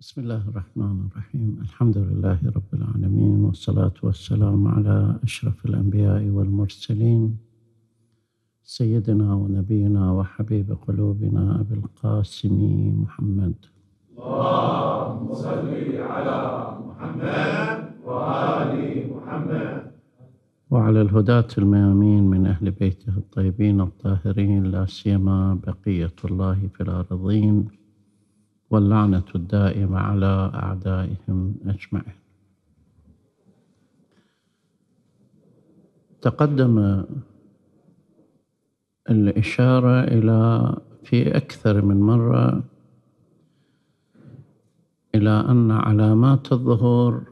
بسم الله الرحمن الرحيم. الحمد لله رب العالمين، والصلاة والسلام على أشرف الأنبياء والمرسلين، سيدنا ونبينا وحبيب قلوبنا أبي القاسم محمد. اللهم صل على محمد وآل محمد وعلى الهداة الميامين من أهل بيته الطيبين الطاهرين، لا سيما بقية الله في الأرضين واللعنة الدائمة على أعدائهم أجمعين. تقدم الإشارة إلى في أكثر من مرة إلى أن علامات الظهور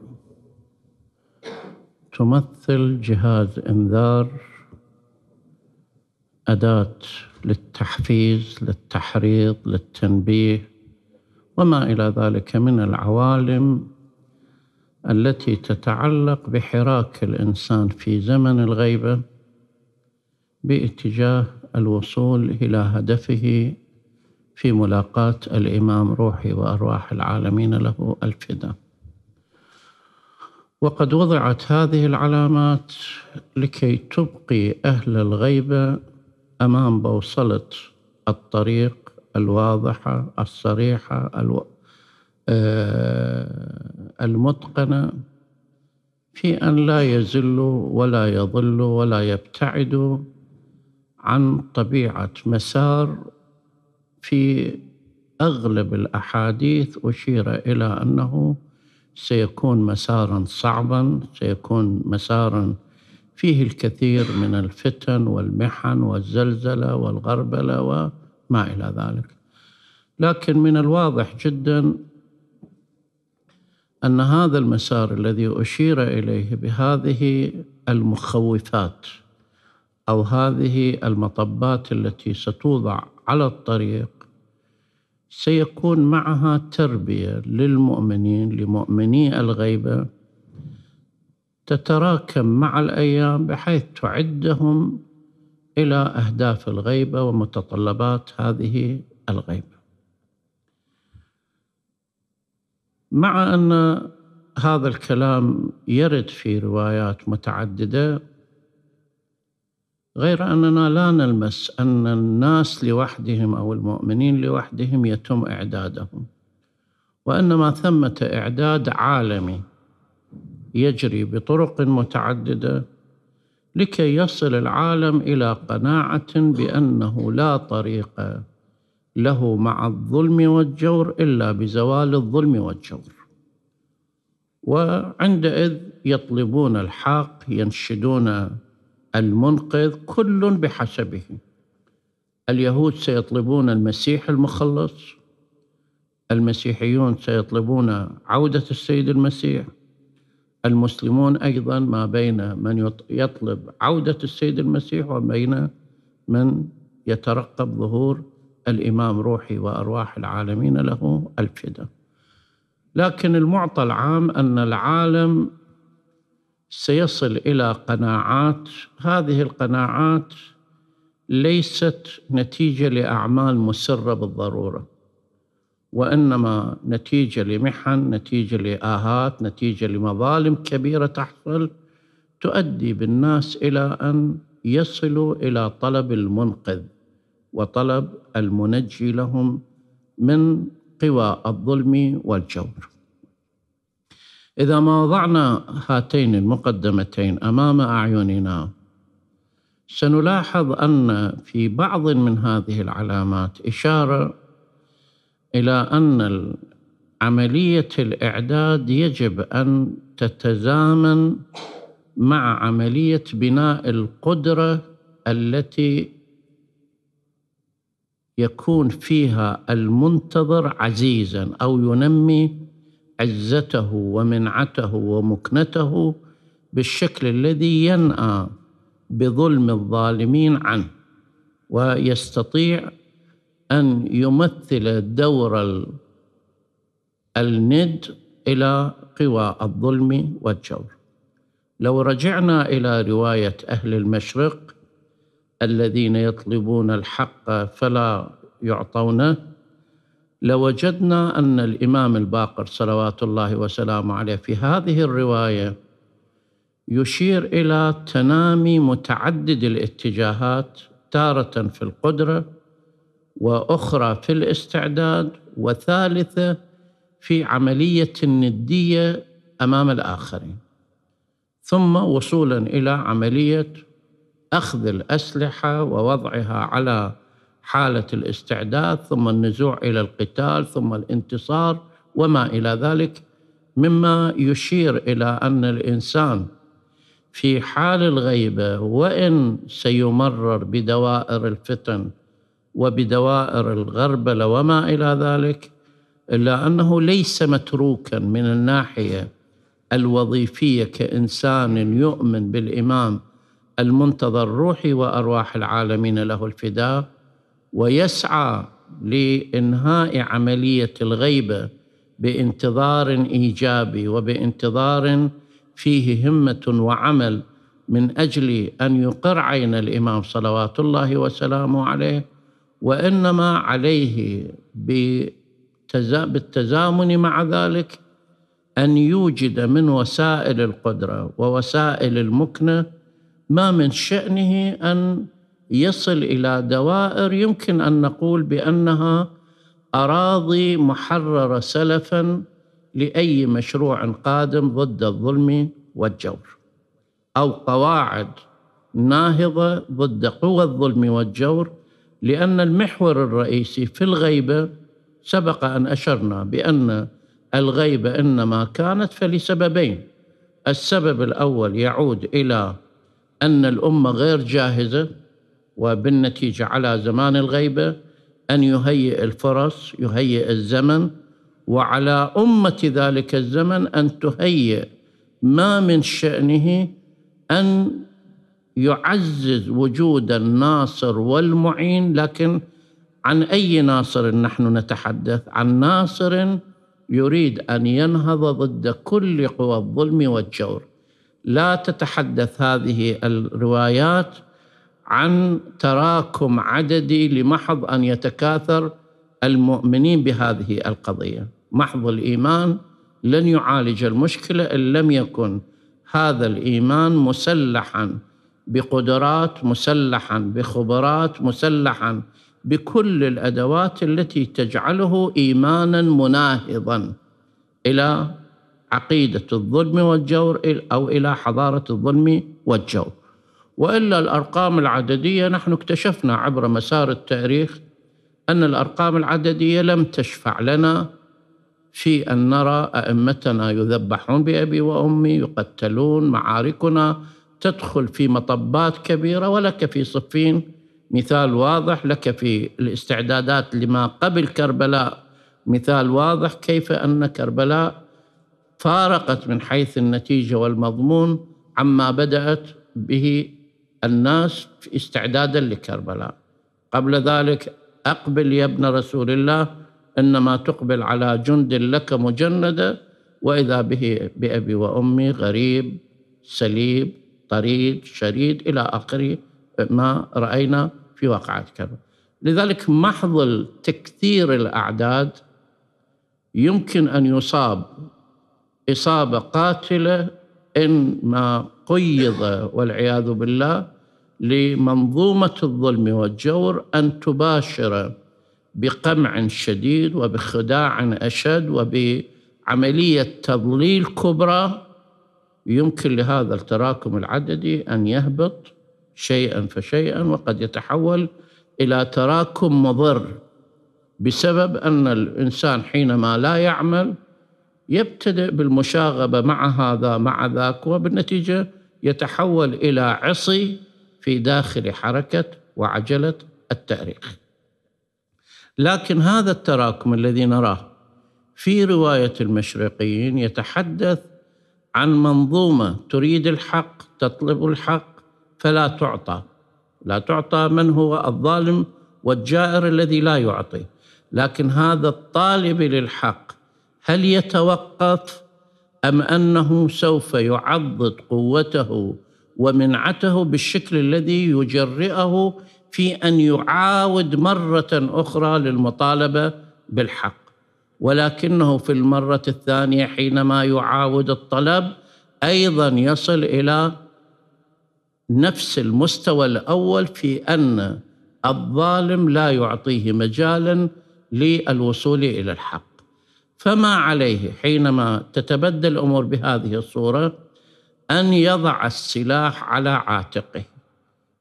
تمثل جهاز إنذار، أداة للتحفيز، للتحريض، للتنبيه، وما إلى ذلك من العوالم التي تتعلق بحراك الإنسان في زمن الغيبة باتجاه الوصول إلى هدفه في ملاقاة الإمام روحي وأرواح العالمين له الفداء. وقد وضعت هذه العلامات لكي تبقي أهل الغيبة أمام بوصلة الطريق الواضحة الصريحة المتقنة، في أن لا يزلوا ولا يضلوا ولا يبتعدوا عن طبيعة مسار في أغلب الأحاديث أشير إلى أنه سيكون مساراً صعباً، سيكون مساراً فيه الكثير من الفتن والمحن والزلزلة والغربلة و ما إلى ذلك. لكن من الواضح جدا أن هذا المسار الذي أشير إليه بهذه المخوفات أو هذه المطبات التي ستوضع على الطريق سيكون معها تربية للمؤمنين، لمؤمني الغيبة، تتراكم مع الأيام بحيث تعدهم إلى أهداف الغيبة ومتطلبات هذه الغيبة. مع أن هذا الكلام يرد في روايات متعددة، غير أننا لا نلمس أن الناس لوحدهم أو المؤمنين لوحدهم يتم إعدادهم، وإنما ثمة إعداد عالمي يجري بطرق متعددة لكي يصل العالم إلى قناعة بأنه لا طريق له مع الظلم والجور إلا بزوال الظلم والجور، وعندئذ يطلبون الحق، ينشدون المنقذ، كل بحسبه. اليهود سيطلبون المسيح المخلص، المسيحيون سيطلبون عودة السيد المسيح، المسلمون أيضاً ما بين من يطلب عودة السيد المسيح وبين من يترقب ظهور الإمام روحي وأرواح العالمين له الفداء. لكن المعطى العام أن العالم سيصل إلى قناعات، هذه القناعات ليست نتيجة لأعمال مسرة بالضرورة، وإنما نتيجة لمحن، نتيجة لآهات، نتيجة لمظالم كبيرة تحصل تؤدي بالناس إلى أن يصلوا إلى طلب المنقذ وطلب المنجي لهم من قوى الظلم والجور. إذا ما وضعنا هاتين المقدمتين أمام أعيننا سنلاحظ أن في بعض من هذه العلامات إشارة إلى أن عملية الإعداد يجب أن تتزامن مع عملية بناء القدرة التي يكون فيها المنتظر عزيزاً أو ينمي عزته ومنعته ومكنته بالشكل الذي ينأى بظلم الظالمين عنه، ويستطيع أن يمثل دور الند إلى قوى الظلم والجور. لو رجعنا إلى رواية أهل المشرق الذين يطلبون الحق فلا يعطونه، لوجدنا أن الإمام الباقر صلوات الله وسلامه عليه في هذه الرواية يشير إلى تنامي متعدد الاتجاهات، تارة في القدرة، وأخرى في الاستعداد، وثالثة في عملية الندية أمام الآخرين، ثم وصولا إلى عملية أخذ الأسلحة ووضعها على حالة الاستعداد، ثم النزوع إلى القتال، ثم الانتصار وما إلى ذلك، مما يشير إلى أن الإنسان في حال الغيبة وإن سيمرر بدوائر الفتن وبدوائر الغربلة وما إلى ذلك، إلا أنه ليس متروكاً من الناحية الوظيفية كإنسان يؤمن بالإمام المنتظر روحي وأرواح العالمين له الفداء، ويسعى لإنهاء عملية الغيبة بانتظار إيجابي وبانتظار فيه همة وعمل من أجل أن يقر عين الإمام صلوات الله وسلامه عليه، وإنما عليه بالتزامن مع ذلك أن يوجد من وسائل القدرة ووسائل المكنة ما من شأنه أن يصل إلى دوائر يمكن أن نقول بأنها أراضي محررة سلفاً لأي مشروع قادم ضد الظلم والجور، أو قواعد ناهضة ضد قوى الظلم والجور، لأن المحور الرئيسي في الغيبة سبق أن أشرنا بأن الغيبة إنما كانت فلسببين: السبب الأول يعود إلى أن الأمة غير جاهزة، وبالنتيجة على زمان الغيبة أن يهيئ الفرص، يهيئ الزمن، وعلى أمة ذلك الزمن أن تهيئ ما من شأنه أن يعزز وجود الناصر والمعين. لكن عن أي ناصر نحن نتحدث؟ عن ناصر يريد أن ينهض ضد كل قوى الظلم والجور. لا تتحدث هذه الروايات عن تراكم عددي لمحض أن يتكاثر المؤمنين بهذه القضية. محض الإيمان لن يعالج المشكلة إن لم يكن هذا الإيمان مسلحاً بقدرات، مسلحاً بخبرات، مسلحاً بكل الأدوات التي تجعله إيماناً مناهضاً إلى عقيدة الظلم والجور أو إلى حضارة الظلم والجور. وإلا الأرقام العددية نحن اكتشفنا عبر مسار التاريخ أن الأرقام العددية لم تشفع لنا في أن نرى أئمتنا يذبحون بأبي وأمي، يقتلون، معاركنا تدخل في مطبات كبيرة. ولك في صفين مثال واضح، لك في الاستعدادات لما قبل كربلاء مثال واضح، كيف أن كربلاء فارقت من حيث النتيجة والمضمون عما بدأت به الناس استعدادا لكربلاء. قبل ذلك: أقبل يا ابن رسول الله، إنما تقبل على جند لك مجندة، وإذا به بأبي وأمي، غريب، سليب، طريد، شريد، إلى آخر ما رأينا في واقعة كربلاء. لذلك محض تكثير الأعداد يمكن أن يصاب إصابة قاتلة إن ما قيض والعياذ بالله لمنظومة الظلم والجور أن تباشر بقمع شديد وبخداع أشد وبعملية تضليل كبرى. يمكن لهذا التراكم العددي أن يهبط شيئاً فشيئاً، وقد يتحول إلى تراكم مضر، بسبب أن الإنسان حينما لا يعمل يبتدئ بالمشاغبة مع هذا مع ذاك، وبالنتيجة يتحول إلى عصي في داخل حركة وعجلة التاريخ. لكن هذا التراكم الذي نراه في رواية المشرقيين يتحدث عن منظومة تريد الحق، تطلب الحق فلا تعطى، لا تعطى من هو الظالم والجائر الذي لا يعطي. لكن هذا الطالب للحق هل يتوقف أم أنه سوف يعضد قوته ومنعته بالشكل الذي يجرئه في أن يعاود مرة أخرى للمطالبة بالحق، ولكنه في المرة الثانية حينما يعاود الطلب أيضا يصل إلى نفس المستوى الأول في أن الظالم لا يعطيه مجالا للوصول إلى الحق. فما عليه حينما تتبدل الأمور بهذه الصورة أن يضع السلاح على عاتقه،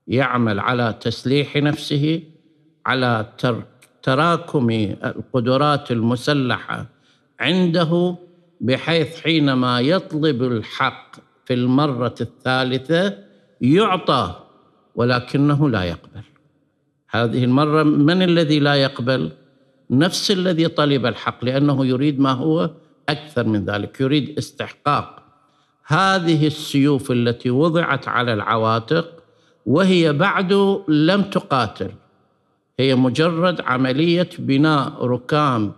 يعمل على تسليح نفسه، على تراكم القدرات المسلحة عنده، بحيث حينما يطلب الحق في المرة الثالثة يعطى ولكنه لا يقبل. هذه المرة من الذي لا يقبل؟ نفس الذي طلب الحق، لأنه يريد ما هو أكثر من ذلك، يريد استحقاق. هذه السيوف التي وضعت على العواتق وهي بعد لم تقاتل، هي مجرد عملية بناء ركام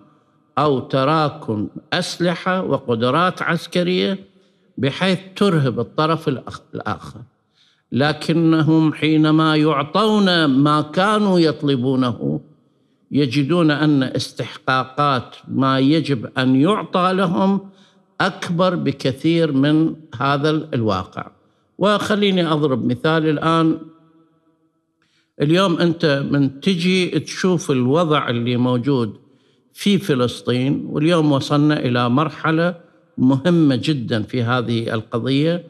أو تراكم أسلحة وقدرات عسكرية بحيث ترهب الطرف الآخر. لكنهم حينما يعطون ما كانوا يطلبونه يجدون أن استحقاقات ما يجب أن يعطى لهم أكبر بكثير من هذا الواقع. وخليني أضرب مثال الآن. اليوم أنت من تجي تشوف الوضع اللي موجود في فلسطين، واليوم وصلنا إلى مرحلة مهمة جدا في هذه القضية،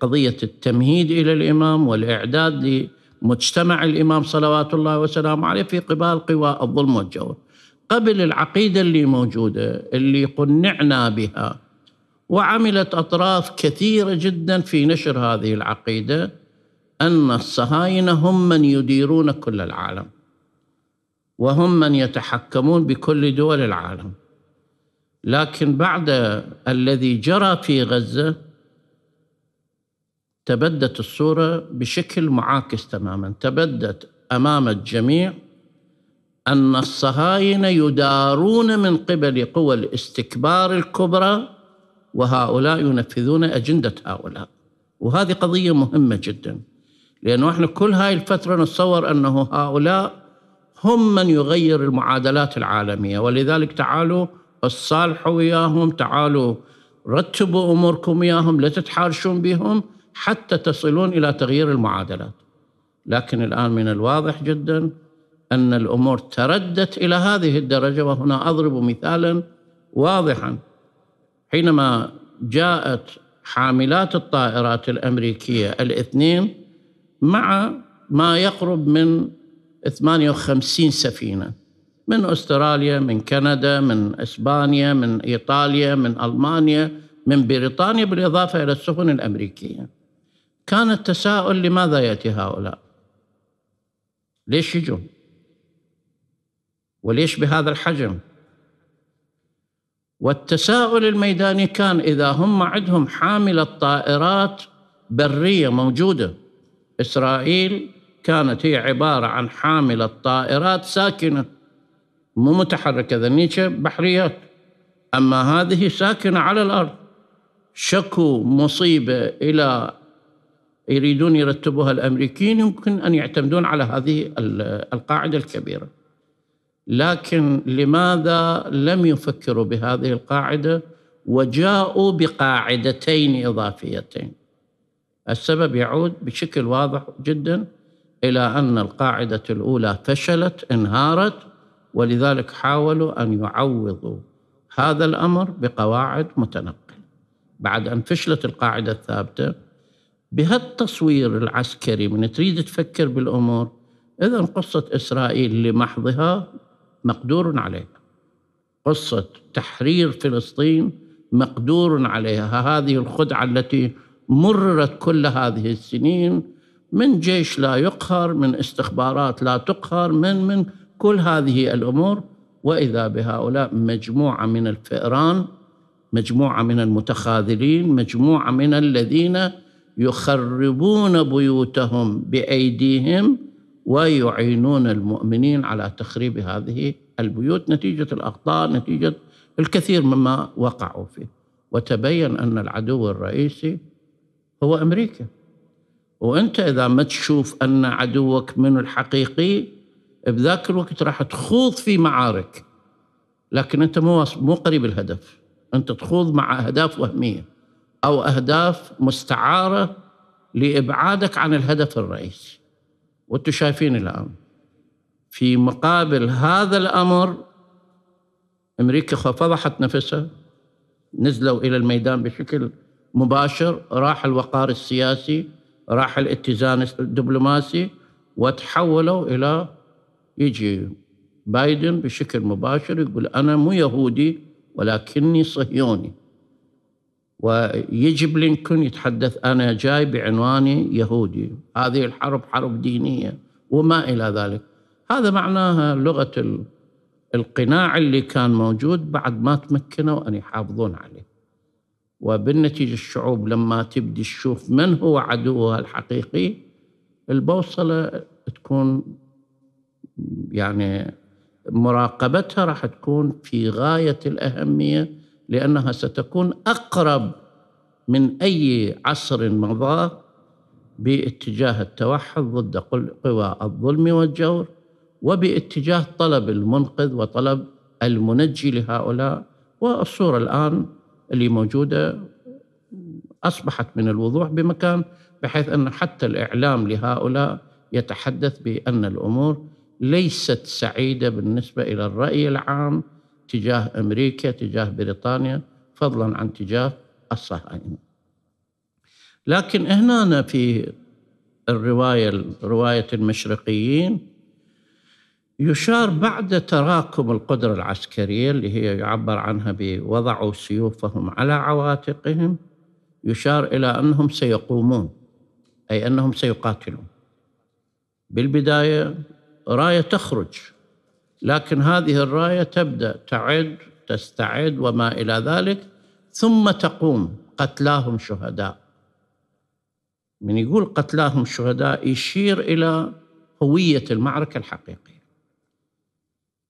قضية التمهيد إلى الإمام والإعداد لمجتمع الإمام صلوات الله وسلامه عليه في قبال قوى الظلم والجور. قبل العقيدة اللي موجودة اللي قنعنا بها، وعملت أطراف كثيرة جدا في نشر هذه العقيدة أن الصهاينة هم من يديرون كل العالم وهم من يتحكمون بكل دول العالم. لكن بعد الذي جرى في غزة تبدت الصورة بشكل معاكس تماما، تبدت أمام الجميع أن الصهاينة يدارون من قبل قوى الاستكبار الكبرى، وهؤلاء ينفذون أجندة هؤلاء. وهذه قضية مهمة جدا، لأنه إحنا كل هاي الفترة نتصور أنه هؤلاء هم من يغير المعادلات العالمية، ولذلك تعالوا اصالحوا وياهم، تعالوا رتبوا أموركم وياهم، لا تتحارشون بهم حتى تصلون إلى تغيير المعادلات. لكن الآن من الواضح جدا أن الأمور تردت إلى هذه الدرجة. وهنا أضرب مثالا واضحا. حينما جاءت حاملات الطائرات الأمريكية الاثنين مع ما يقرب من 58 سفينة من أستراليا، من كندا، من إسبانيا، من إيطاليا، من ألمانيا، من بريطانيا، بالإضافة إلى السفن الأمريكية، كان التساؤل لماذا يأتي هؤلاء؟ ليش يجون؟ وليش بهذا الحجم؟ والتساؤل الميداني كان إذا هم عندهم حاملة طائرات برية موجودة. إسرائيل كانت هي عبارة عن حاملة طائرات ساكنة مو متحركة، ذنيشة بحريات، أما هذه ساكنة على الأرض. شكوا مصيبة إلى يريدون يرتبوها الأمريكيين، يمكن أن يعتمدون على هذه القاعدة الكبيرة. لكن لماذا لم يفكروا بهذه القاعدة وجاءوا بقاعدتين إضافيتين؟ السبب يعود بشكل واضح جدا إلى أن القاعدة الأولى فشلت، انهارت، ولذلك حاولوا أن يعوضوا هذا الأمر بقواعد متنقلة. بعد أن فشلت القاعدة الثابتة بهالتصوير العسكري، من تريد تفكر بالأمور، إذن قصة إسرائيل لمحضها مقدور عليها، قصة تحرير فلسطين مقدور عليها. هذه الخدعة التي مرت كل هذه السنين من جيش لا يقهر، من استخبارات لا تقهر، من كل هذه الأمور، وإذا بهؤلاء مجموعة من الفئران، مجموعة من المتخاذلين، مجموعة من الذين يخربون بيوتهم بأيديهم ويعينون المؤمنين على تخريب هذه البيوت نتيجة الأخطاء، نتيجة الكثير مما وقعوا فيه. وتبين أن العدو الرئيسي هو أمريكا. وأنت إذا ما تشوف أن عدوك منه الحقيقي بذاك الوقت راح تخوض في معارك لكن أنت مو قريب الهدف، أنت تخوض مع أهداف وهمية أو أهداف مستعارة لإبعادك عن الهدف الرئيسي. وأنتم شايفين الآن في مقابل هذا الأمر أمريكا فضحت نفسها، نزلوا إلى الميدان بشكل مباشر، راح الوقار السياسي، راح الاتزان الدبلوماسي، وتحولوا إلى يجي بايدن بشكل مباشر يقول أنا مو يهودي ولكني صهيوني، ويجي بلينكون يتحدث أنا جاي بعنواني يهودي، هذه الحرب حرب دينية وما إلى ذلك. هذا معناها لغة القناع اللي كان موجود بعد ما تمكنوا أن يحافظون عليه. وبالنتيجة الشعوب لما تبدي تشوف من هو عدوها الحقيقي البوصلة تكون يعني مراقبتها راح تكون في غاية الأهمية، لأنها ستكون أقرب من أي عصر مضى باتجاه التوحد ضد قوى الظلم والجور، وباتجاه طلب المنقذ وطلب المنجي لهؤلاء. والصورة الآن اللي موجودة أصبحت من الوضوح بمكان، بحيث أن حتى الإعلام لهؤلاء يتحدث بأن الأمور ليست سعيدة بالنسبة إلى الرأي العام تجاه أمريكا، تجاه بريطانيا، فضلاً عن تجاه الصهاينة. لكن هنا في رواية المشرقيين يشار بعد تراكم القدرة العسكرية اللي هي يعبر عنها بوضعوا سيوفهم على عواتقهم، يشار إلى أنهم سيقومون، أي أنهم سيقاتلون. بالبداية راية تخرج، لكن هذه الراية تبدأ تعد تستعد وما إلى ذلك، ثم تقوم قتلاهم شهداء. من يقول قتلاهم شهداء يشير إلى هوية المعركة الحقيقية.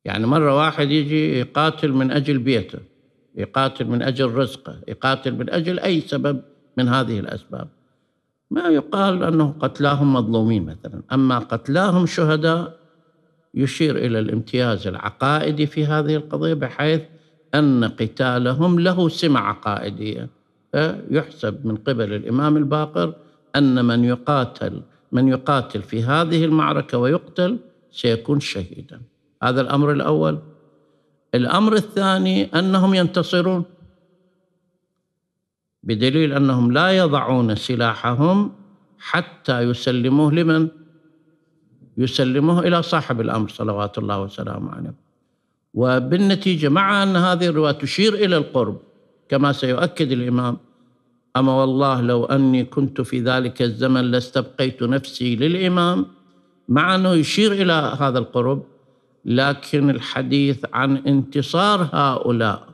يعني مرة واحد يجي يقاتل من أجل بيته، يقاتل من أجل رزقه، يقاتل من أجل أي سبب من هذه الأسباب، ما يقال أنه قتلاهم مظلومين مثلا. أما قتلاهم شهداء يشير إلى الامتياز العقائدي في هذه القضية، بحيث أن قتالهم له سمة عقائدية، فيحسب من قبل الإمام الباقر أن من يقاتل في هذه المعركة ويقتل سيكون شهيدا. هذا الأمر الأول. الأمر الثاني أنهم ينتصرون بدليل أنهم لا يضعون سلاحهم حتى يسلموه لمن؟ يسلموه إلى صاحب الأمر صلوات الله وسلامه عليه. وبالنتيجة مع أن هذه الرواية تشير إلى القرب كما سيؤكد الإمام، أما والله لو أني كنت في ذلك الزمن لاستبقيت نفسي للإمام، مع أنه يشير إلى هذا القرب، لكن الحديث عن انتصار هؤلاء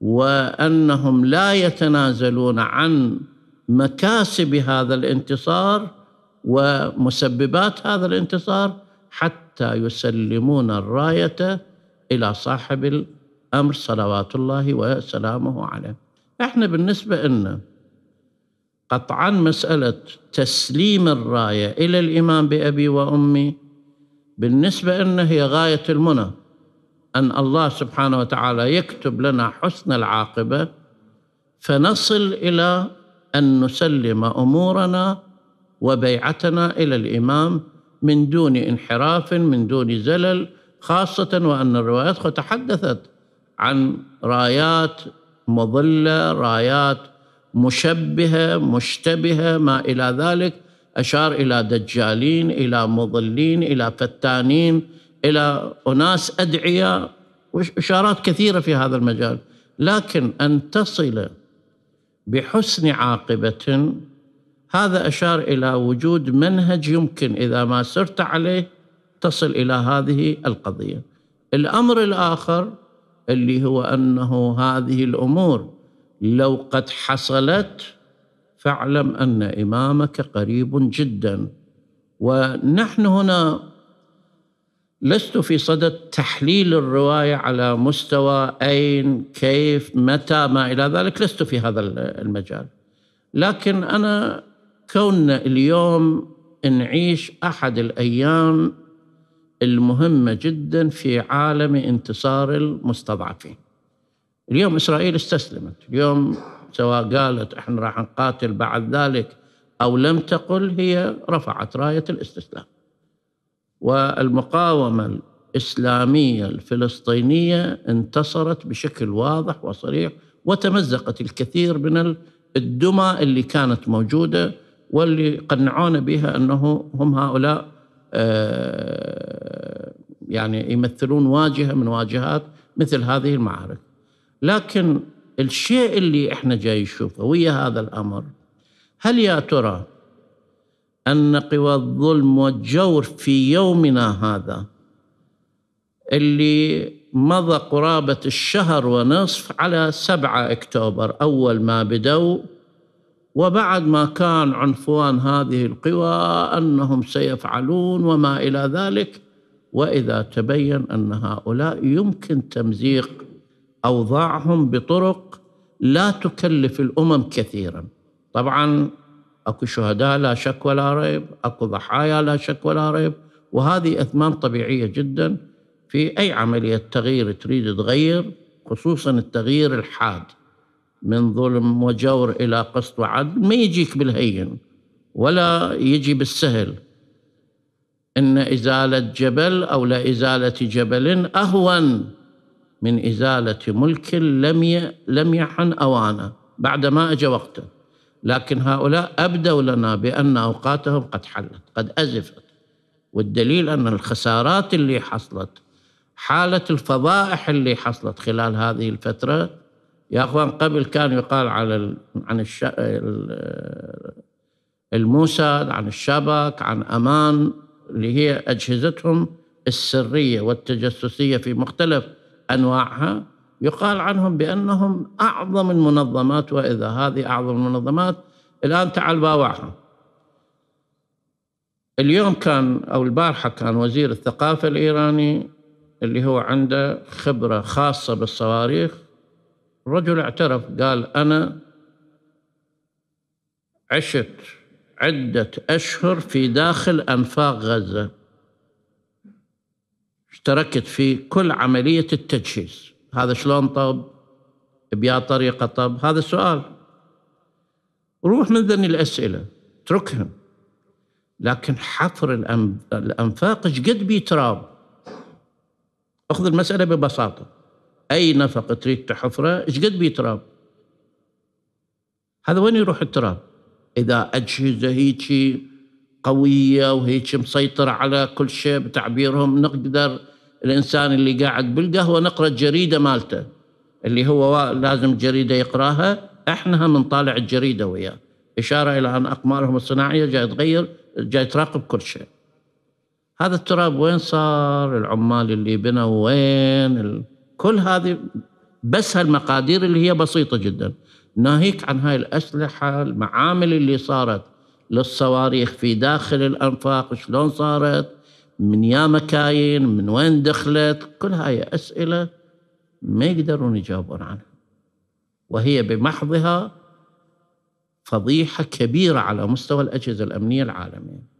وأنهم لا يتنازلون عن مكاسب هذا الانتصار ومسببات هذا الانتصار حتى يسلمون الراية إلى صاحب الأمر صلوات الله وسلامه عليه. إحنا بالنسبة لنا قطعاً مسألة تسليم الراية إلى الإمام بأبي وأمي بالنسبة لنا هي غاية المنى، أن الله سبحانه وتعالى يكتب لنا حسن العاقبة فنصل إلى أن نسلم أمورنا وبيعتنا إلى الإمام من دون انحراف، من دون زلل، خاصة وأن الروايات تحدثت عن رايات مضلة، رايات مشبهة مشتبهة ما إلى ذلك، أشار إلى دجالين، إلى مضلين، إلى فتانين، إلى أناس أدعياء، وإشارات كثيرة في هذا المجال. لكن أن تصل بحسن عاقبة، هذا أشار إلى وجود منهج يمكن إذا ما سرت عليه تصل إلى هذه القضية. الأمر الآخر اللي هو أنه هذه الأمور لو قد حصلت فاعلم أن إمامك قريب جدا. ونحن هنا لست في صدد تحليل الرواية على مستوى أين كيف متى ما إلى ذلك، لست في هذا المجال، لكن أنا كوننا اليوم نعيش أحد الأيام المهمة جدا في عالم انتصار المستضعفين. اليوم إسرائيل استسلمت، اليوم سواء قالت احنا راح نقاتل بعد ذلك أو لم تقل، هي رفعت راية الاستسلام. والمقاومة الإسلامية الفلسطينية انتصرت بشكل واضح وصريح، وتمزقت الكثير من الدمى اللي كانت موجودة واللي قنعونا بها أنه هم هؤلاء يعني يمثلون واجهة من واجهات مثل هذه المعارك. لكن الشيء اللي احنا جاي نشوفه ويا هذا الأمر، هل يا ترى أن قوى الظلم والجور في يومنا هذا اللي مضى قرابة الشهر ونصف على 7 أكتوبر، أول ما بدوا وبعد ما كان عنفوان هذه القوى أنهم سيفعلون وما إلى ذلك، وإذا تبين أن هؤلاء يمكن تمزيق أوضاعهم بطرق لا تكلف الأمم كثيراً. طبعاً أكو شهداء لا شك ولا ريب، أكو ضحايا لا شك ولا ريب، وهذه أثمان طبيعية جداً في أي عملية تغيير تريد تغير، خصوصاً التغيير الحاد من ظلم وجور إلى قسط وعدل، ما يجيك بالهين ولا يجي بالسهل. إن إزالة جبل أو لا إزالة جبل أهون من إزالة ملك لم يحن أوانه بعدما أجى وقته. لكن هؤلاء أبدوا لنا بأن أوقاتهم قد حلت، قد أزفت، والدليل أن الخسارات اللي حصلت، حالة الفضائح اللي حصلت خلال هذه الفترة يا أخوان، قبل كان يقال عن الموساد، عن الشبك، عن أمان، اللي هي أجهزتهم السرية والتجسسية في مختلف أنواعها، يقال عنهم بأنهم أعظم المنظمات، وإذا هذه أعظم المنظمات الآن تعال باوعها. اليوم كان أو البارحة كان وزير الثقافة الإيراني اللي هو عنده خبرة خاصة بالصواريخ، الرجل اعترف قال أنا عشت عدة أشهر في داخل أنفاق غزة، اشتركت في كل عملية التجهيز. هذا شلون طب؟ بيا طريقة طب؟ هذا السؤال. روح من ذني الأسئلة اتركهم، لكن حفر الأنفاق قد بيتراب. أخذ المسألة ببساطة، أي نفق تريد تحفره قد بيتراب، هذا وين يروح التراب؟ إذا أجهزة هيك قوية وهيك مسيطرة على كل شيء بتعبيرهم، نقدر الإنسان اللي قاعد بالقهوة نقرأ الجريدة مالته اللي هو لازم جريدة يقراها، إحنا هم نطالع الجريدة وياه، إشارة إلى أن أقمارهم الصناعية جاي تغير، جاي تراقب كل شيء. هذا التراب وين صار؟ العمال اللي بنوا وين؟ كل هذه بس هالمقادير اللي هي بسيطة جدا، ناهيك عن هاي الأسلحة، المعامل اللي صارت للصواريخ في داخل الأنفاق شلون صارت، من يا مكاين، من وين دخلت، كل هاي أسئلة ما يقدرون يجاوبون عنها، وهي بمحضها فضيحة كبيرة على مستوى الأجهزة الأمنية العالمية.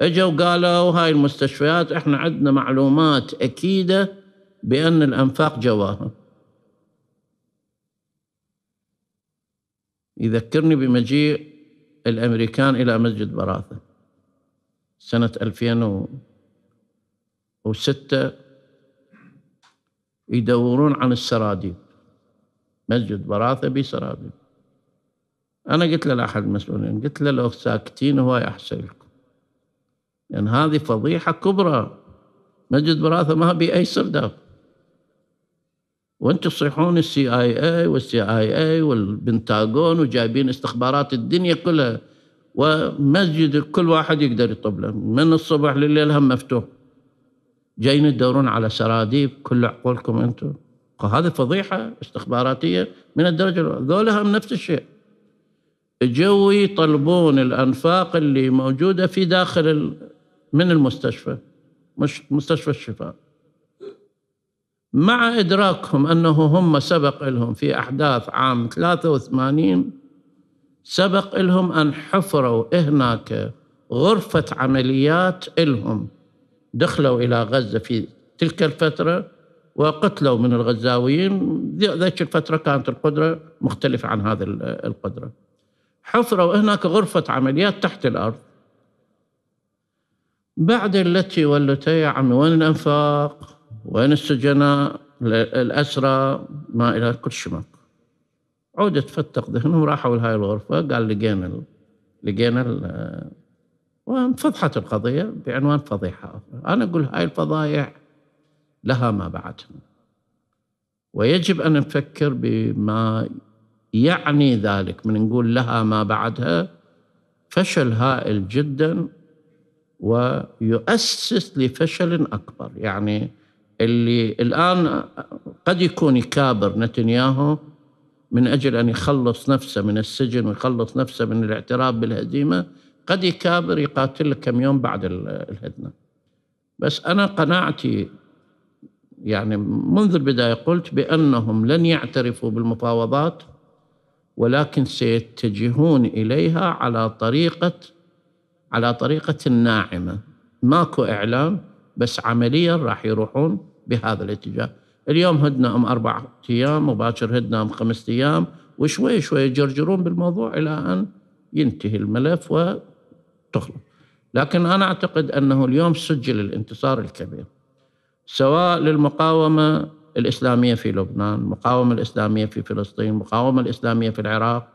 اجوا قالوا هاي المستشفيات احنا عندنا معلومات أكيدة بأن الأنفاق جواها. يذكرني بمجيء الأمريكان إلى مسجد براثة سنة 2006، يدورون عن السراديب، مسجد براثة بسراديب. أنا قلت له لأحد المسؤولين، قلت له لو ساكتين هو يحسن لكم، لأن يعني هذه فضيحة كبرى، مسجد براثة ما بي أي سرداب، وانتم تصيحون CIA والCIA والبنتاغون وجايبين استخبارات الدنيا كلها، ومسجد كل واحد يقدر يطب له من الصبح لليل هم مفتوح، جايين يدورون على سراديب، كل عقولكم انتم. هذه فضيحة استخباراتية من الدرجة الأولى. ذولا هم نفس الشيء، جو يطلبون الأنفاق اللي موجودة في داخل من المستشفى، مش مستشفى الشفاء، مع إدراكهم أنه هم سبق لهم في أحداث عام 83 سبق لهم أن حفروا هناك غرفة عمليات لهم دخلوا إلى غزة في تلك الفترة وقتلوا من الغزاويين. ذيك الفترة كانت القدرة مختلفة عن هذه القدرة. حفروا هناك غرفة عمليات تحت الأرض. بعد التي والتي يا عمي وين الأنفاق، وين السجناء، الأسرى، ما إلى كل شيء ماكو. عودة فتق ذهنهم، راحوا لهاي الغرفة، قال لقينا وانفضحت القضية بعنوان فضيحة. أنا أقول هاي الفضايح لها ما بعدها، ويجب أن نفكر بما يعني ذلك من نقول لها ما بعدها. فشل هائل جداً ويؤسس لفشل أكبر. يعني اللي الآن قد يكون يكابر نتنياهو من أجل أن يخلص نفسه من السجن ويخلص نفسه من الاعتراف بالهزيمة، قد يكابر يقاتل كم يوم بعد الهدنة. بس أنا قناعتي يعني منذ البداية قلت بأنهم لن يعترفوا بالمفاوضات، ولكن سيتجهون إليها على طريقة الناعمة. ماكو إعلام، بس عمليا راح يروحون بهذا الاتجاه. اليوم هدنة 4 أيام، وباكر هدنة 5 أيام، وشوي شوي يجرجرون بالموضوع إلى أن ينتهي الملف وتخلص. لكن أنا أعتقد أنه اليوم سجل الانتصار الكبير، سواء للمقاومة الإسلامية في لبنان، المقاومة الإسلامية في فلسطين، المقاومة الإسلامية في العراق،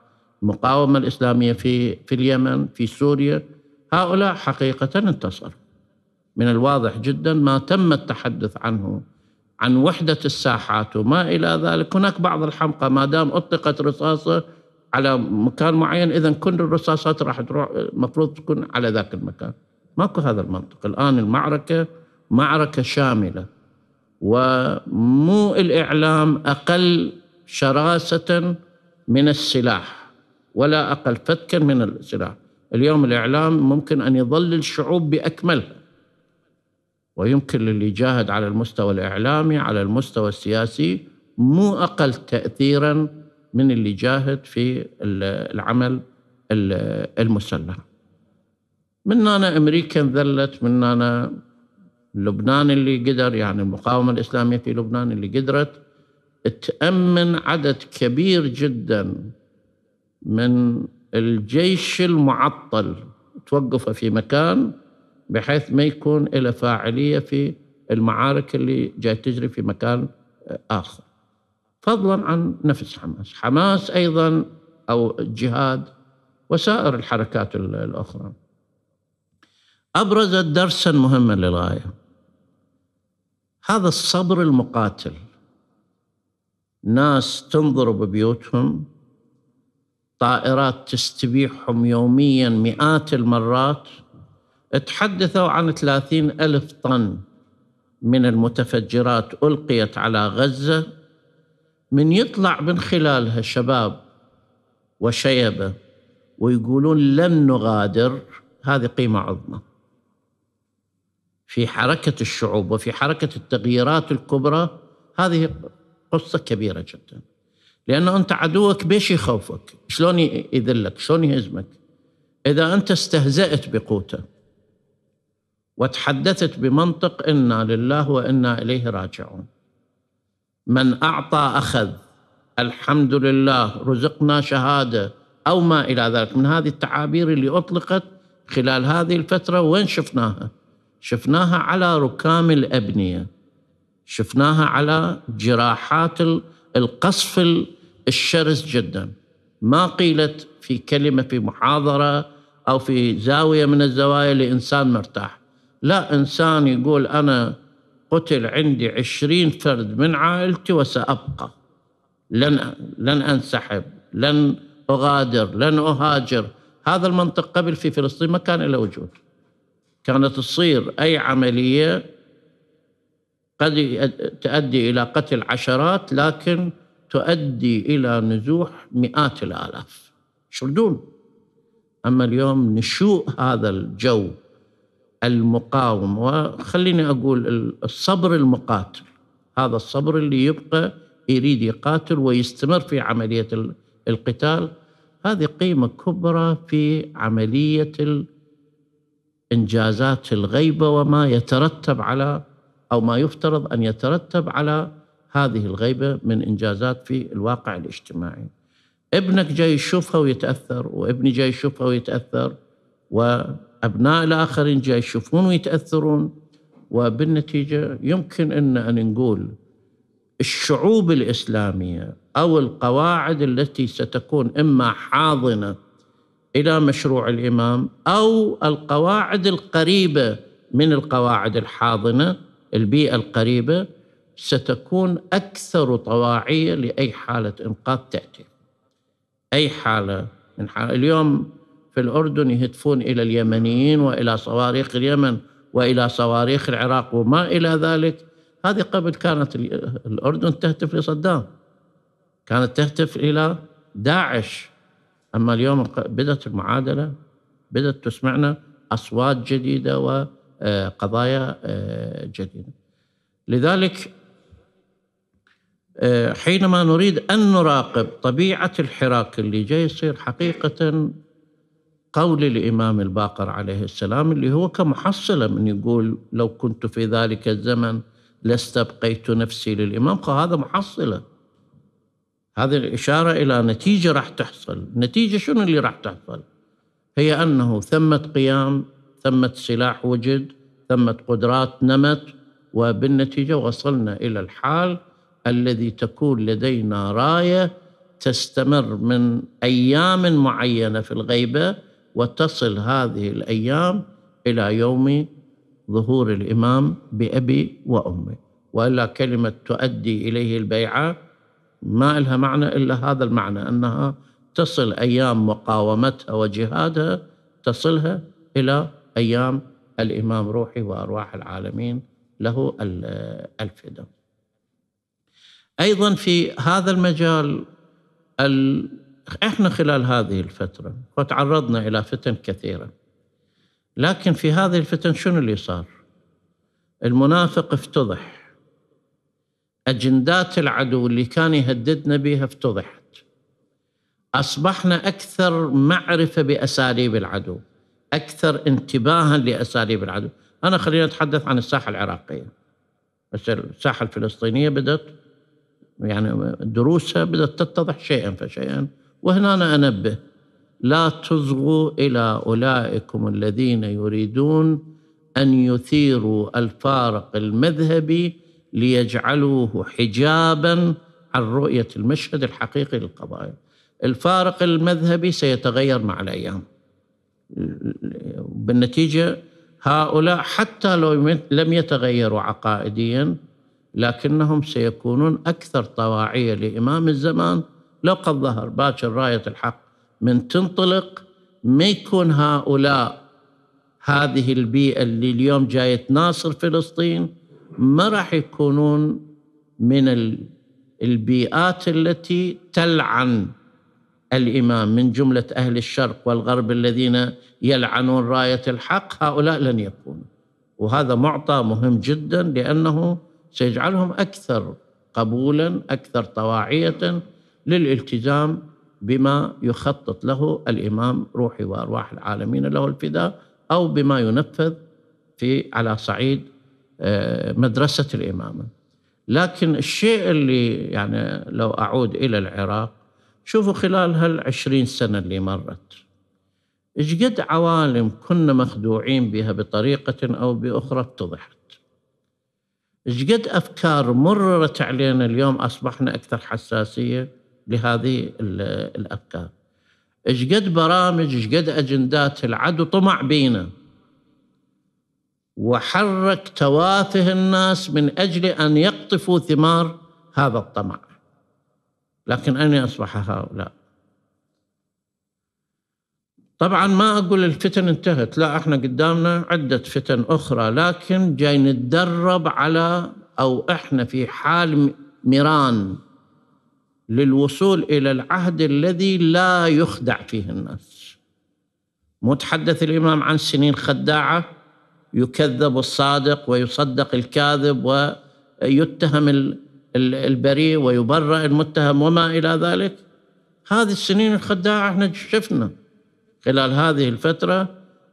المقاومة الإسلامية في اليمن، في سوريا. هؤلاء حقيقة انتصر. من الواضح جدا ما تم التحدث عنه عن وحدة الساحات وما إلى ذلك. هناك بعض الحمقى ما دام أطلقت رصاصة على مكان معين، إذن كل الرصاصات راح تروح، مفروض تكون على ذاك المكان. ماكو هذا المنطق. الآن المعركة معركة شاملة، ومو الإعلام أقل شراسة من السلاح ولا أقل فتكا من السلاح. اليوم الإعلام ممكن أن يضلل الشعوب بأكملها، ويمكن للي يجاهد على المستوى الإعلامي على المستوى السياسي مو أقل تأثيراً من اللي يجاهد في العمل المسلح. من أنا أمريكا انذلت، من أنا لبنان اللي قدر، يعني المقاومة الإسلامية في لبنان اللي قدرت تأمن عدد كبير جداً من الجيش المعطل، توقفه في مكان بحيث ما يكون له فاعلية في المعارك اللي جاي تجري في مكان آخر، فضلاً عن نفس حماس. حماس أيضاً أو الجهاد وسائر الحركات الأخرى أبرزت درساً مهماً للغاية. هذا الصبر المقاتل، ناس تنضرب ببيوتهم، طائرات تستبيحهم يومياً مئات المرات. تحدثوا عن 30,000 طن من المتفجرات ألقيت على غزة، من يطلع من خلالها شباب وشيبة ويقولون لن نغادر. هذه قيمة عظمى في حركة الشعوب وفي حركة التغييرات الكبرى. هذه قصة كبيرة جدا، لأنه أنت عدوك بيش يخوفك؟ شلون يذلك؟ شلون يهزمك؟ إذا أنت استهزأت بقوته وتحدثت بمنطق إنا لله وإنا إليه راجعون. من أعطى أخذ، الحمد لله رزقنا شهادة، أو ما إلى ذلك من هذه التعابير اللي أطلقت خلال هذه الفترة. وين شفناها؟ شفناها على ركام الأبنية، شفناها على جراحات القصف الشرس جدا. ما قيلت في كلمة في محاضرة أو في زاوية من الزوايا لإنسان مرتاح. لا، إنسان يقول أنا قتل عندي 20 فرد من عائلتي وسأبقى، لن أنسحب، لن أغادر، لن أهاجر. هذا المنطق قبل في فلسطين ما كان إلا وجود. كانت تصير أي عملية قد تؤدي إلى قتل عشرات، لكن تؤدي إلى نزوح مئات الآلاف شردون. أما اليوم نشوء هذا الجو المقاوم، وخليني أقول الصبر المقاتل. هذا الصبر اللي يبقى يريد يقاتل ويستمر في عملية القتال. هذه قيمة كبرى في عملية إنجازات الغيبة وما يترتب على أو ما يفترض أن يترتب على هذه الغيبة من إنجازات في الواقع الاجتماعي. ابنك جاي يشوفها ويتأثر، وابني جاي يشوفها ويتأثر، وأبناء الآخرين جاي يشوفون ويتأثرون. وبالنتيجة يمكن أن نقول الشعوب الإسلامية أو القواعد التي ستكون إما حاضنة إلى مشروع الإمام أو القواعد القريبة من القواعد الحاضنة، البيئة القريبة ستكون أكثر طواعية لأي حالة إنقاذ تأتي. أي حالة من حالة اليوم في الأردن يهتفون إلى اليمنيين وإلى صواريخ اليمن وإلى صواريخ العراق وما إلى ذلك. هذه قبل كانت الأردن تهتف لصدام، كانت تهتف إلى داعش. أما اليوم بدأت المعادلة، بدأت تسمعنا أصوات جديدة وقضايا جديدة. لذلك حينما نريد أن نراقب طبيعة الحراك اللي جاي يصير حقيقة، قول الإمام الباقر عليه السلام اللي هو كمحصلة من يقول لو كنت في ذلك الزمن لاستبقيت نفسي للإمام، هذا محصلة، هذه الإشارة إلى نتيجة راح تحصل. نتيجة شنو اللي راح تحصل؟ هي أنه ثمة قيام، ثمة سلاح وجد، ثمة قدرات نمت، وبالنتيجة وصلنا إلى الحال الذي تكون لدينا راية تستمر من أيام معينة في الغيبة وتصل هذه الأيام إلى يوم ظهور الإمام بأبي وأمي، وإلا كلمة تؤدي إليه البيعة ما لها معنى إلا هذا المعنى، أنها تصل أيام مقاومتها وجهادها، تصلها إلى أيام الإمام روحي وأرواح العالمين له الفداء. أيضا في هذا المجال إحنا خلال هذه الفترة وتعرضنا إلى فتن كثيرة، لكن في هذه الفتن شنو اللي صار؟ المنافق افتضح، أجندات العدو اللي كان يهددنا بها افتضحت، أصبحنا أكثر معرفة بأساليب العدو، أكثر انتباها لأساليب العدو. أنا خلينا نتحدث عن الساحة العراقية، الساحة الفلسطينية بدأت يعني دروسها بدأت تتضح شيئا فشيئا. وهنا أنا أنبه، لا تصغوا إلى أولئكم الذين يريدون أن يثيروا الفارق المذهبي ليجعلوه حجاباً عن رؤية المشهد الحقيقي للقضايا. الفارق المذهبي سيتغير مع الأيام، بالنتيجة هؤلاء حتى لو لم يتغيروا عقائدياً لكنهم سيكونون أكثر طواعية لإمام الزمان. لو قد ظهر باكر راية الحق من تنطلق، ما يكون هؤلاء هذه البيئة اللي اليوم جاية تناصر فلسطين ما راح يكونون من البيئات التي تلعن الإمام، من جملة أهل الشرق والغرب الذين يلعنون راية الحق. هؤلاء لن يكونوا، وهذا معطى مهم جدا لأنه سيجعلهم أكثر قبولا، أكثر طواعية للالتزام بما يخطط له الإمام روحي وأرواح العالمين له الفداء، أو بما ينفذ على صعيد مدرسة الإمامة. لكن الشيء اللي يعني لو أعود إلى العراق، شوفوا خلال هال20 سنة اللي مرت إيش قد عوالم كنا مخدوعين بها بطريقة أو بأخرى اتضحت، إيش قد أفكار مررت علينا. اليوم أصبحنا أكثر حساسية لهذه الأفكار، إيش قد برامج، إيش قد أجندات العدو طمع بينا وحرك توافه الناس من أجل أن يقطفوا ثمار هذا الطمع. لكن أين أصبح هؤلاء؟ طبعا ما أقول الفتن انتهت، لا، احنا قدامنا عدة فتن أخرى، لكن جاي نتدرب على أو احنا في حال مران للوصول إلى العهد الذي لا يخدع فيه الناس. متحدث الإمام عن سنين خداعة، يكذب الصادق ويصدق الكاذب ويتهم البريء ويبرأ المتهم وما إلى ذلك. هذه السنين الخداعة احنا شفنا خلال هذه الفترة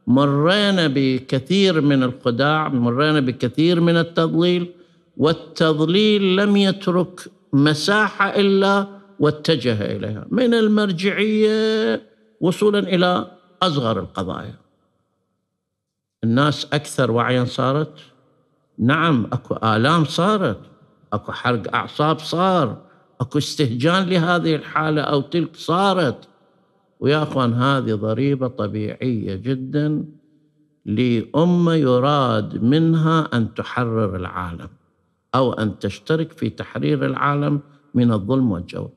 مرينا بكثير من الخداع، مرينا بكثير من التضليل، والتضليل لم يترك مساحة إلا واتجه إليها، من المرجعية وصولا إلى أصغر القضايا. الناس أكثر وعيا صارت، نعم أكو آلام صارت، أكو حرق أعصاب صار، أكو استهجان لهذه الحالة أو تلك صارت. ويا أخوان هذه ضريبة طبيعية جدا لأمة يراد منها أن تحرر العالم أو أن تشترك في تحرير العالم من الظلم والجور.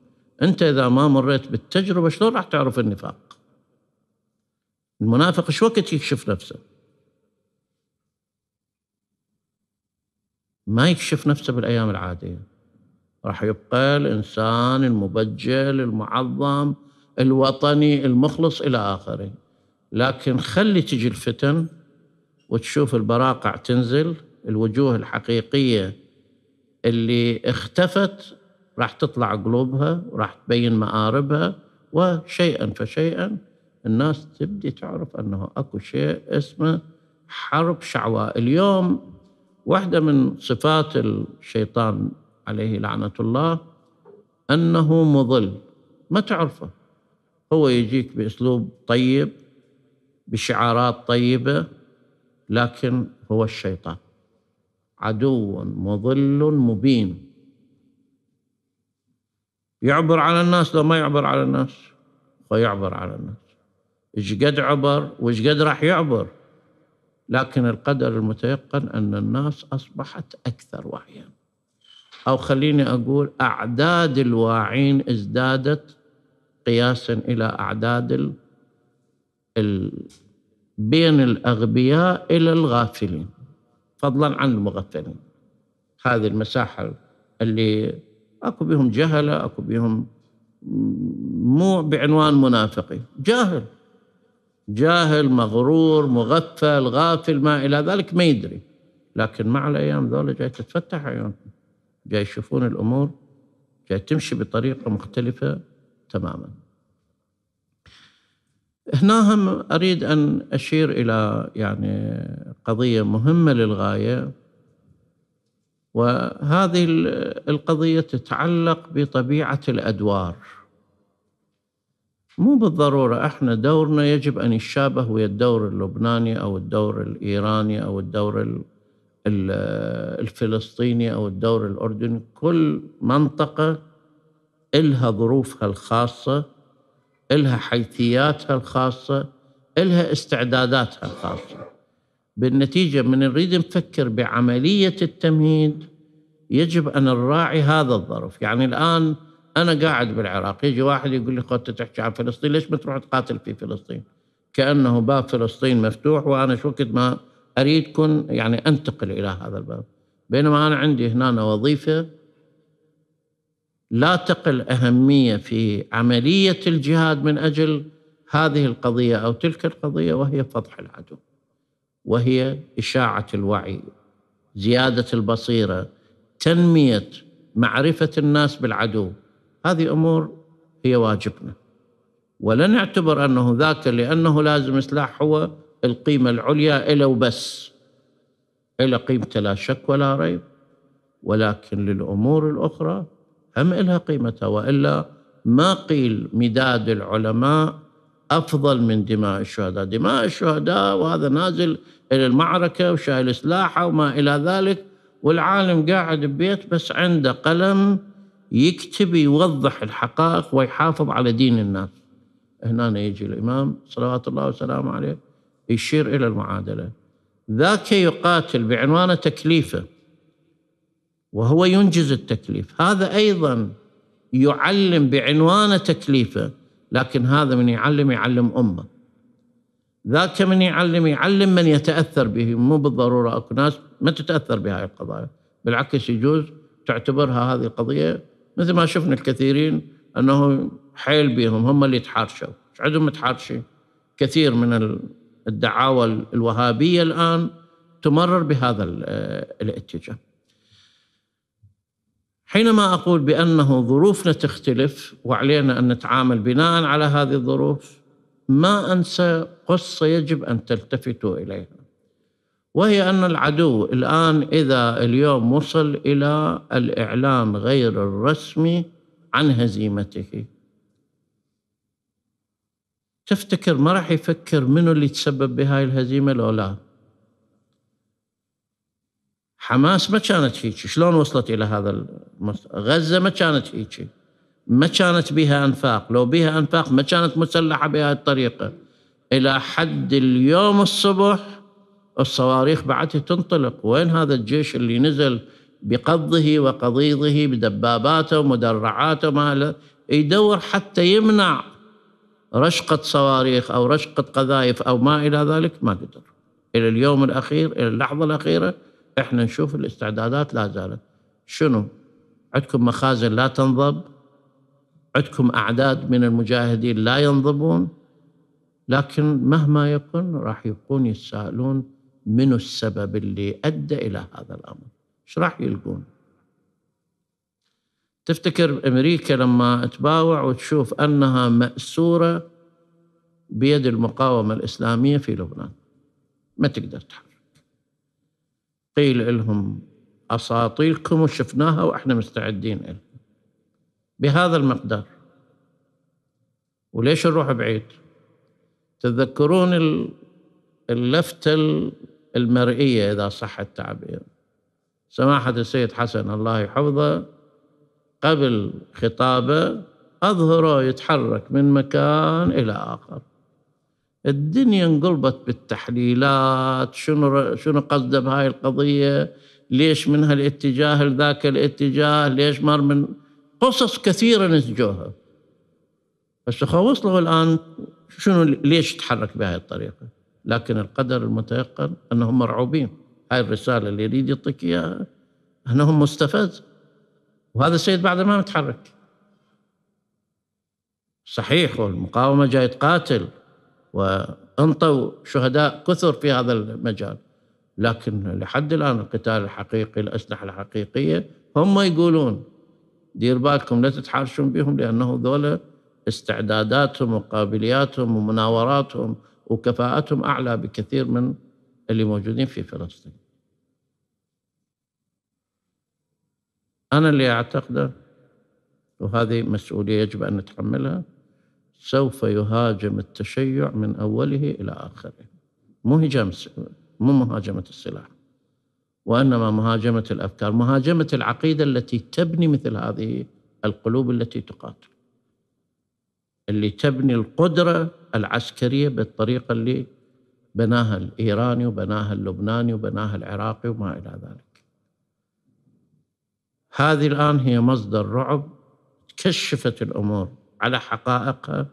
أنت إذا ما مريت بالتجربة شلون راح تعرف النفاق؟ المنافق شو وقت يكشف نفسه؟ ما يكشف نفسه بالأيام العادية، راح يبقى الإنسان المبجل المعظم الوطني المخلص إلى آخره. لكن خلي تجي الفتن وتشوف البراقع تنزل، الوجوه الحقيقية اللي اختفت راح تطلع قلوبها وراح تبين مآربها، وشيئا فشيئا الناس تبدي تعرف أنه أكو شيء اسمه حرب شعواء. اليوم واحدة من صفات الشيطان عليه لعنة الله أنه مضل، ما تعرفه، هو يجيك بأسلوب طيب بشعارات طيبة، لكن هو الشيطان عدو مضل مبين. يعبر على الناس لو ما يعبر على الناس، فيعبر على الناس. إيش قد عبر وإيش قد راح يعبر، لكن القدر المتيقن أن الناس أصبحت أكثر وعيا، أو خليني أقول أعداد الواعين ازدادت قياسا إلى أعداد بين الأغبياء إلى الغافلين، فضلا عن المغفلين. هذه المساحة اللي أكو بهم جهلة، أكو بهم مو بعنوان منافقي، جاهل مغرور مغفل غافل ما إلى ذلك، ما يدري. لكن مع الأيام ذولا جاي تتفتح عيونهم، جاي يشوفون الأمور، جاي تمشي بطريقة مختلفة تماما. هنا هم أريد أن أشير إلى يعني قضية مهمة للغاية، وهذه القضية تتعلق بطبيعة الأدوار. مو بالضرورة إحنا دورنا يجب أن يشابه ويا الدور اللبناني أو الدور الإيراني أو الدور الفلسطيني أو الدور الأردني، كل منطقة إلها ظروفها الخاصة، إلها حيثياتها الخاصة، إلها استعداداتها الخاصة. بالنتيجة من نريد نفكر بعملية التمهيد يجب أن نراعي هذا الظرف. يعني الآن أنا قاعد بالعراق، يجي واحد يقول لي خوتي تحكي عن فلسطين، ليش ما تروح تقاتل في فلسطين؟ كأنه باب فلسطين مفتوح وأنا شو كنت ما أريد كن يعني أنتقل إلى هذا الباب، بينما أنا عندي هنا وظيفة لا تقل أهمية في عملية الجهاد من أجل هذه القضية أو تلك القضية، وهي فضح العدو، وهي إشاعة الوعي، زيادة البصيرة، تنمية معرفة الناس بالعدو. هذه أمور هي واجبنا، ولا نعتبر أنه ذاك لأنه لازم سلاح هو القيمة العليا إلا وبس، إلا قيمته لا شك ولا ريب، ولكن للأمور الأخرى هم إلها قيمتها، وإلا ما قيل مداد العلماء أفضل من دماء الشهداء. دماء الشهداء وهذا نازل إلى المعركة وشايل سلاحه وما إلى ذلك، والعالم قاعد ببيت بس عنده قلم يكتب يوضح الحقائق ويحافظ على دين الناس. هنا يجي الإمام صلوات الله وسلامه عليه يشير إلى المعادلة، ذاك يقاتل بعنوان تكليفه وهو ينجز التكليف، هذا أيضا يعلم بعنوان تكليفه، لكن هذا من يعلم أمه، ذاك من يعلم من يتأثر به. مو بالضرورة أكو ناس ما تتأثر بهذه القضايا، بالعكس يجوز تعتبرها هذه القضية مثل ما شفنا الكثيرين أنه حيل بهم، هم اللي تحارشوا، مش عندهم متحارشين. كثير من الدعاوى الوهابية الآن تمرر بهذا الاتجاه. حينما أقول بأنه ظروفنا تختلف وعلينا أن نتعامل بناء على هذه الظروف، ما أنسى قصة يجب أن تلتفتوا إليها، وهي أن العدو الآن إذا اليوم وصل إلى الإعلان غير الرسمي عن هزيمته، تفتكر ما راح يفكر منو اللي تسبب بهاي الهزيمة لو لا؟ حماس ما كانت هيك، شلون وصلت إلى هذا غزة ما كانت هيك، ما كانت بها أنفاق، لو بها أنفاق ما كانت مسلحة بهذه الطريقة. إلى حد اليوم الصبح الصواريخ بعدها تنطلق. وين هذا الجيش اللي نزل بقضه وقضيضه بدباباته ومدرعاته ما يدور حتى يمنع رشقة صواريخ أو رشقة قذائف أو ما إلى ذلك؟ ما قدر. إلى اليوم الأخير، إلى اللحظة الأخيرة، إحنا نشوف الاستعدادات لا زالت. شنو؟ عندكم مخازن لا تنضب، عندكم أعداد من المجاهدين لا ينضبون، لكن مهما يكن راح يبقون يتساءلون منو السبب اللي أدى إلى هذا الأمر؟ إيش راح يلقون؟ تفتكر أمريكا لما تباوع وتشوف أنها مأسورة بيد المقاومة الإسلامية في لبنان ما تقدر تحرك، قيل لهم أساطيلكم وشفناها وإحنا مستعدين لها بهذا المقدار، وليش نروح بعيد؟ تذكرون اللفتة المرئية إذا صح التعبير، سماحة السيد حسن الله يحفظه قبل خطابه أظهره يتحرك من مكان إلى آخر. الدنيا انقلبت بالتحليلات، شنو قصده بهاي القضية، ليش من هالاتجاه لذاك الاتجاه، ليش مر من قصص كثيرة نسجوها، بس وصلوا الآن شنو ليش تحرك بهذه الطريقة. لكن القدر المتيقن أنهم مرعوبين، هاي الرسالة اللي يريد يعطيك إياها أنهم مستفز، وهذا السيد بعد ما متحرك. صحيح والمقاومة جاي تقاتل وانطوا شهداء كثر في هذا المجال، لكن لحد الآن القتال الحقيقي، الأسلحة الحقيقية، هم يقولون دير بالكم لا تتحارشون بهم، لأنه ذولا استعداداتهم وقابلياتهم ومناوراتهم وكفاءاتهم أعلى بكثير من اللي موجودين في فلسطين. أنا اللي أعتقده، وهذه مسؤولية يجب أن نتحملها، سوف يهاجم التشيع من أوله إلى آخره، مو مهاجمة السلاح، وإنما مهاجمة الأفكار، مهاجمة العقيدة التي تبني مثل هذه القلوب التي تقاتل، اللي تبني القدرة العسكرية بالطريقة اللي بناها الإيراني وبناها اللبناني وبناها العراقي وما إلى ذلك. هذه الآن هي مصدر رعب، كشفت الأمور على حقائقها.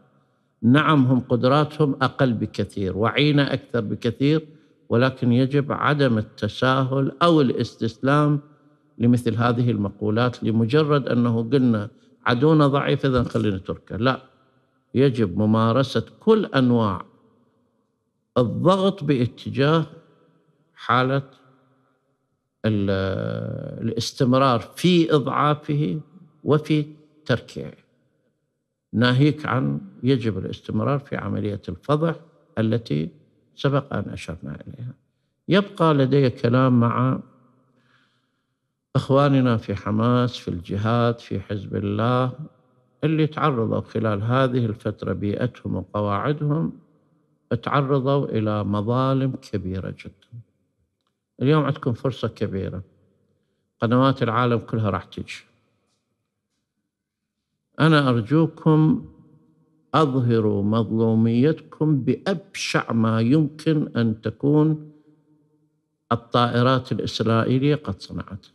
نعم هم قدراتهم أقل بكثير وعينا أكثر بكثير، ولكن يجب عدم التساهل أو الاستسلام لمثل هذه المقولات لمجرد أنه قلنا عدونا ضعيف إذن خلينا نتركه. لا، يجب ممارسة كل أنواع الضغط باتجاه حالة الاستمرار في إضعافه وفي تركيعه، ناهيك عن يجب الاستمرار في عملية الفضح التي سبق أن أشرنا إليها. يبقى لدي كلام مع إخواننا في حماس، في الجهاد، في حزب الله، اللي تعرضوا خلال هذه الفترة بيئتهم وقواعدهم تعرضوا إلى مظالم كبيرة جدا. اليوم عندكم فرصة كبيرة، قنوات العالم كلها راح تيجي، أنا أرجوكم أظهروا مظلوميتكم بأبشع ما يمكن أن تكون الطائرات الإسرائيلية قد صنعتها.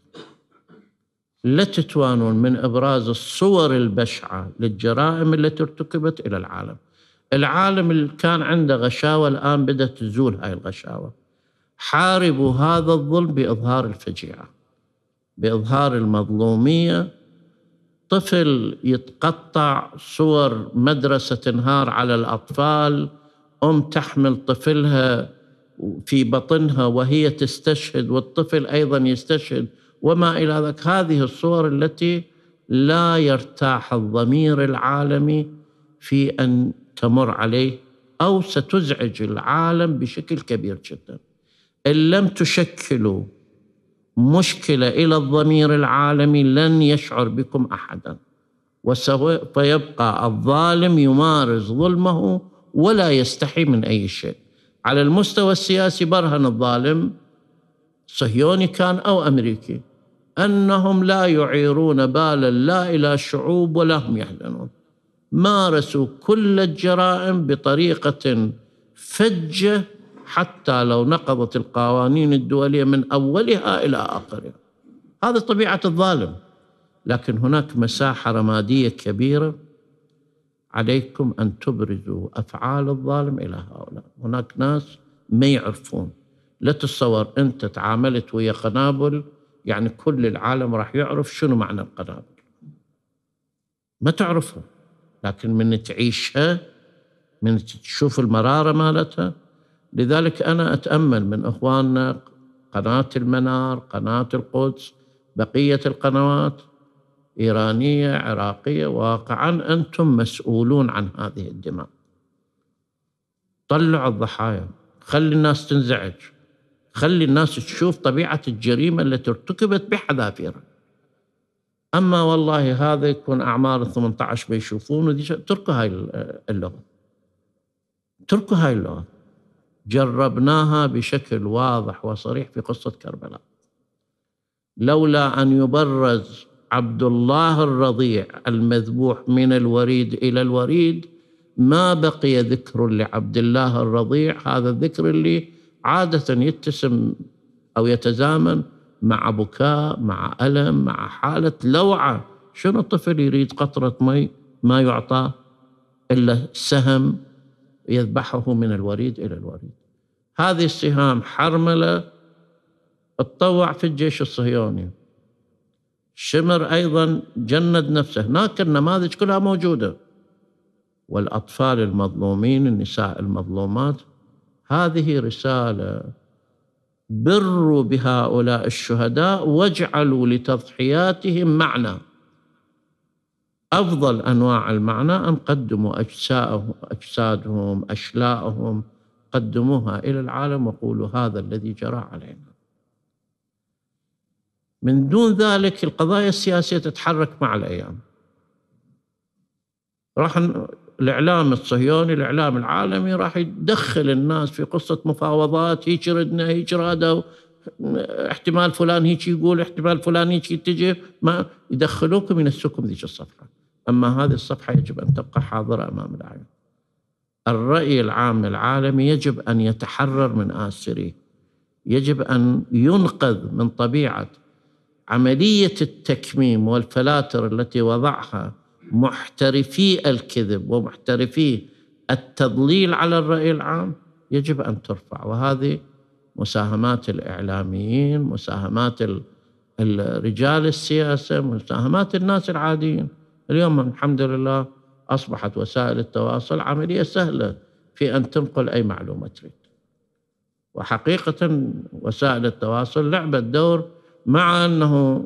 لا تتوانون من إبراز الصور البشعة للجرائم التي ارتكبت إلى العالم. العالم اللي كان عنده غشاوة الآن بدأت تزول هاي الغشاوة. حاربوا هذا الظلم بإظهار الفجيعة، بإظهار المظلومية. طفل يتقطع، صور مدرسة تنهار على الأطفال، أم تحمل طفلها في بطنها وهي تستشهد والطفل أيضا يستشهد وما إلى ذلك. هذه الصور التي لا يرتاح الضمير العالمي في أن تمر عليه أو ستزعج العالم بشكل كبير جدا. إن لم تشكلوا مشكلة إلى الضمير العالمي لن يشعر بكم أحدا، وسوف يبقى الظالم يمارس ظلمه ولا يستحي من أي شيء. على المستوى السياسي برهن الظالم صهيوني كان أو أمريكي أنهم لا يعيرون بالا لا إلى شعوب ولا هم يعلنون، مارسوا كل الجرائم بطريقة فجة حتى لو نقضت القوانين الدولية من أولها إلى آخرها. هذا طبيعة الظالم. لكن هناك مساحة رمادية كبيرة، عليكم أن تبرزوا أفعال الظالم إلى هؤلاء. هناك ناس ما يعرفون، لا تتصور أنت تعاملت ويا قنابل يعني كل العالم راح يعرف شنو معنى القنابل، ما تعرفه، لكن من تعيشها من تشوف المرارة مالتها. لذلك أنا أتأمل من أخواننا قناة المنار، قناة القدس، بقية القنوات إيرانية عراقية، واقعا أنتم مسؤولون عن هذه الدماء. طلعوا الضحايا، خلي الناس تنزعج، خلي الناس تشوف طبيعة الجريمة التي ارتكبت بحذافيرها. أما والله هذا يكون أعمار 18 بيشوفون، تركوا هاي اللغة، تركوا هاي اللغة. جربناها بشكل واضح وصريح في قصة كربلاء. لولا أن يبرز عبد الله الرضيع المذبوح من الوريد إلى الوريد ما بقي ذكر لعبد الله الرضيع، هذا الذكر اللي عادة يتسم أو يتزامن مع بكاء، مع ألم، مع حالة لوعة. شنو الطفل يريد قطرة مي ما يعطى إلا سهم يذبحه من الوريد إلى الوريد. هذه السهام حرملة اتطوع في الجيش الصهيوني، شمر أيضا جند نفسه. هناك النماذج كلها موجودة، والأطفال المظلومين، النساء المظلومات. هذه رسالة، بروا بهؤلاء الشهداء واجعلوا لتضحياتهم معنى. أفضل أنواع المعنى أن قدموا أجسادهم، أشلاءهم، قدموها إلى العالم وقولوا هذا الذي جرى علينا. من دون ذلك القضايا السياسية تتحرك مع الأيام. راح الإعلام الصهيوني، الإعلام العالمي راح يدخل الناس في قصة مفاوضات، هيك ردنا هيك رادوا، احتمال فلان هيك يقول، احتمال فلان هيك يتجه، ما يدخلوكم ينسوكم ذيك الصفحة. أما هذه الصفحة يجب أن تبقى حاضرة أمام العين. الرأي العام العالمي يجب أن يتحرر من آسره، يجب أن ينقذ من طبيعة عملية التكميم والفلاتر التي وضعها محترفي الكذب ومحترفي التضليل على الرأي العام، يجب أن ترفع. وهذه مساهمات الإعلاميين، مساهمات الرجال السياسة، مساهمات الناس العاديين. اليوم الحمد لله أصبحت وسائل التواصل عملية سهلة في أن تنقل أي معلومة تريد. وحقيقة وسائل التواصل لعبت دور، مع أنه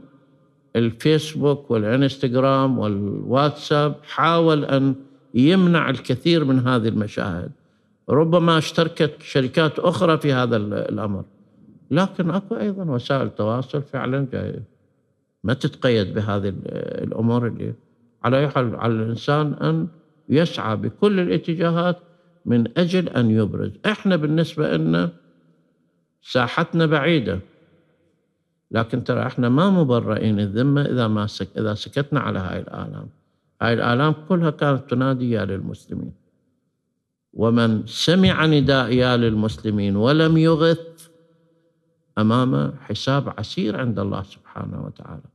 الفيسبوك والإنستغرام والواتساب حاول أن يمنع الكثير من هذه المشاهد، ربما اشتركت شركات أخرى في هذا الأمر، لكن أكو أيضا وسائل تواصل فعلا جاية ما تتقيد بهذه الأمور. اللي على الإنسان أن يسعى بكل الاتجاهات من أجل أن يبرز. إحنا بالنسبة لنا ساحتنا بعيدة، لكن ترى إحنا ما مبرئين الذمة إذا سكتنا على هاي الآلام. هاي الآلام كلها كانت تنادي يا للمسلمين، ومن سمع نداء يا للمسلمين ولم يغث أمام حساب عسير عند الله سبحانه وتعالى.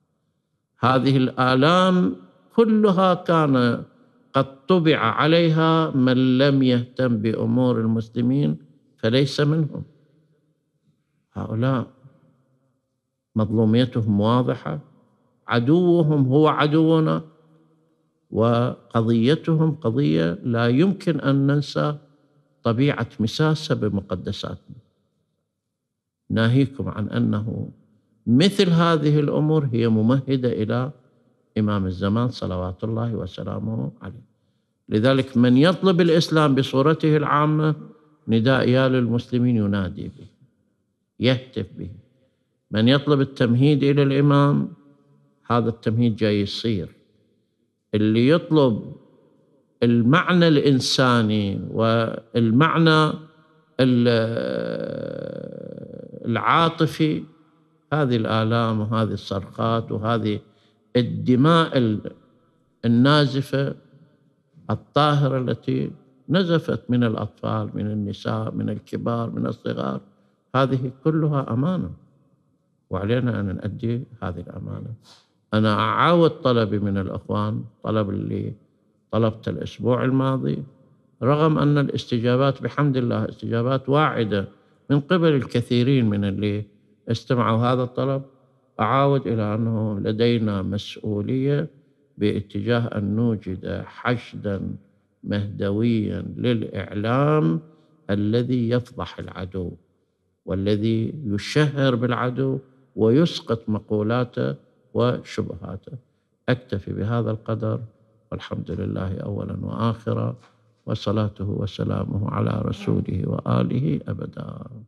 هذه الآلام كلها كان قد طبع عليها من لم يهتم بأمور المسلمين فليس منهم. هؤلاء مظلوميتهم واضحة، عدوهم هو عدونا، وقضيتهم قضية لا يمكن أن ننسى طبيعة مساسة بمقدساتنا. ناهيكم عن أنه مثل هذه الأمور هي ممهدة إلى إمام الزمان صلوات الله وسلامه عليه. لذلك من يطلب الإسلام بصورته العامة نداء يا للمسلمين ينادي به، يهتف به. من يطلب التمهيد إلى الإمام هذا التمهيد جاي يصير. اللي يطلب المعنى الإنساني والمعنى العاطفي، هذه الآلام وهذه الصرخات وهذه الدماء النازفة الطاهرة التي نزفت من الأطفال، من النساء، من الكبار، من الصغار، هذه كلها أمانة، وعلينا أن نؤدي هذه الأمانة. أنا أعاود طلبي من الأخوان، طلب اللي طلبت الأسبوع الماضي، رغم أن الاستجابات بحمد الله استجابات واعدة من قبل الكثيرين من اللي استمعوا هذا الطلب، أعاود إلى أنه لدينا مسؤولية باتجاه أن نوجد حشداً مهدوياً للإعلام الذي يفضح العدو والذي يشهر بالعدو ويسقط مقولاته وشبهاته. أكتفي بهذا القدر، والحمد لله أولاً وآخراً، وصلاته وسلامه على رسوله وآله أبداً.